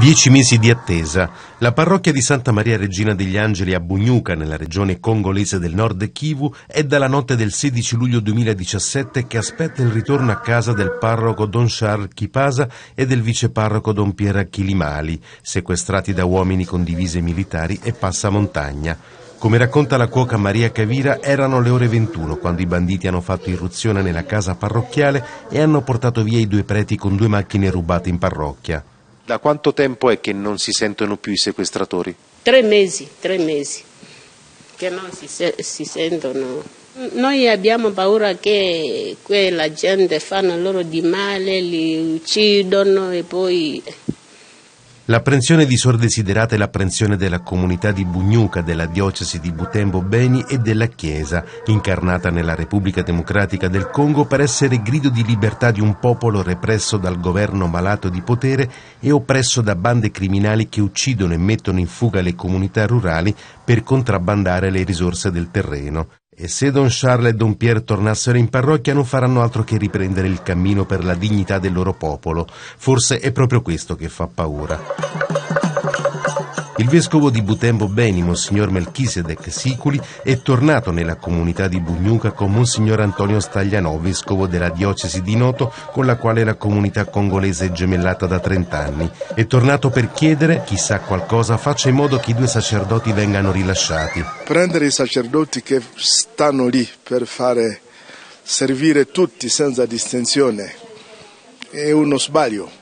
10 mesi di attesa. La parrocchia di Santa Maria Regina degli Angeli a Bugnuca, nella regione congolese del Nord Kivu, è dalla notte del 16 luglio 2017 che aspetta il ritorno a casa del parroco Don Charles Kipasa e del viceparroco Don Pierre Achilimali, sequestrati da uomini con divise militari e passamontagna. Come racconta la cuoca Maria Cavira, erano le ore 21 quando i banditi hanno fatto irruzione nella casa parrocchiale e hanno portato via i due preti con 2 macchine rubate in parrocchia. Da quanto tempo è che non si sentono più i sequestratori? 3 mesi che non si sentono. Noi abbiamo paura che quella gente fanno loro di male, li uccidono e poi... L'apprensione di Sor Desiderata è l'apprensione della comunità di Bugnuca, della diocesi di Butembo Beni e della Chiesa, incarnata nella Repubblica Democratica del Congo per essere grido di libertà di un popolo represso dal governo malato di potere e oppresso da bande criminali che uccidono e mettono in fuga le comunità rurali per contrabbandare le risorse del terreno. E se Don Charles e Don Pierre tornassero in parrocchia non faranno altro che riprendere il cammino per la dignità del loro popolo. Forse è proprio questo che fa paura. Il vescovo di Butembo Beni, Monsignor Melchisedec Siculi, è tornato nella comunità di Bugnuca con Monsignor Antonio Staglianò, vescovo della diocesi di Noto, con la quale la comunità congolese è gemellata da 30 anni. È tornato per chiedere, chissà qualcosa, faccia in modo che i 2 sacerdoti vengano rilasciati. Prendere i sacerdoti che stanno lì per servire tutti senza distinzione è uno sbaglio.